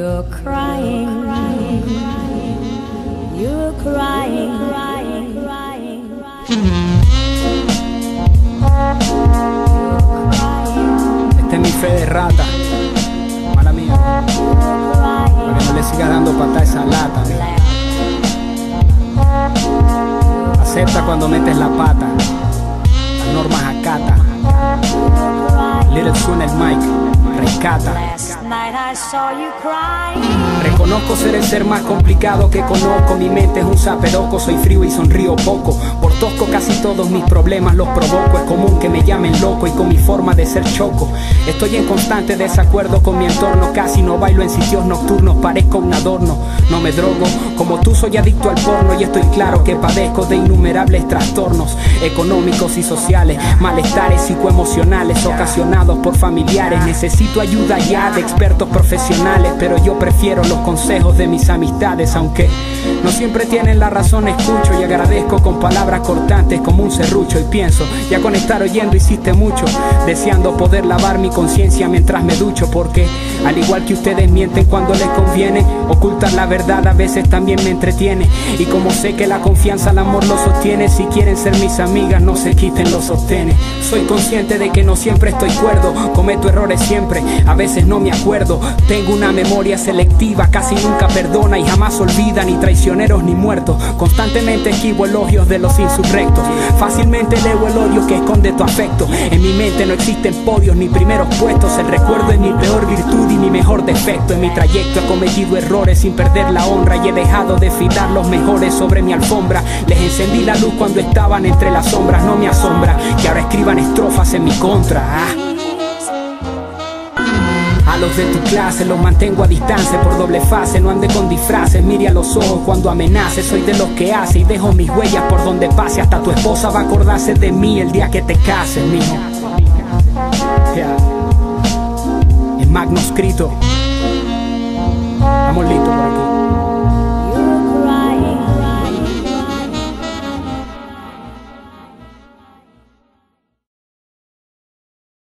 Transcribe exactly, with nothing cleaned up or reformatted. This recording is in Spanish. You're crying, you're crying, crying, crying, crying. Este es mi fe de rata, mala mía, para que no le siga dando patada a esa lata, ¿no? Acepta cuando metes la pata, las normas acata. Lil Supa en el mic rescata. Reconozco ser el ser más complicado que conozco. Mi mente es un zaperoco, soy frío y sonrío poco. Por tosco casi todos mis problemas los provoco. Es común que me llamen loco y con mi forma de ser choco. Estoy en constante desacuerdo con mi entorno. Casi no bailo en sitios nocturnos, parezco un adorno. No me drogo, como tú soy adicto al porno. Y estoy claro que padezco de innumerables trastornos económicos y sociales, malestares psicoemocionales ocasionados por familiares. Necesito ayuda ya de expertos profesionales, pero yo prefiero los consejos de mis amistades, aunque no siempre tienen la razón. Escucho y agradezco con palabras cortantes como un serrucho, y pienso, ya con estar oyendo hiciste mucho, deseando poder lavar mi conciencia mientras me ducho, porque al igual que ustedes mienten cuando les conviene, ocultar la verdad a veces también me entretiene, y como sé que la confianza, el amor lo sostiene, si quieren ser mis amigas no se quiten los sostenes. Soy consciente de que no siempre estoy cuerdo, cometo errores siempre, a veces no me acuerdo. Tengo una memoria selectiva, casi nunca perdona y jamás olvida, ni traicioneros ni muertos. Constantemente esquivo elogios de los insurrectos, fácilmente leo el odio que esconde tu afecto. En mi mente no existen podios ni primeros puestos, el recuerdo es mi peor virtud y mi mejor defecto. En mi trayecto he cometido errores sin perder la honra, y he dejado de fitar los mejores sobre mi alfombra. Les encendí la luz cuando estaban entre las sombras. No me asombra que ahora escriban estrofas en mi contra, ¿ah? A los de tu clase los mantengo a distancia por doble fase. No ande con disfraces, mire a los ojos cuando amenaces. Soy de los que hace y dejo mis huellas por donde pase. Hasta tu esposa va a acordarse de mí el día que te cases, mijo. Yeah. El magno escrito. Estamos listos por aquí.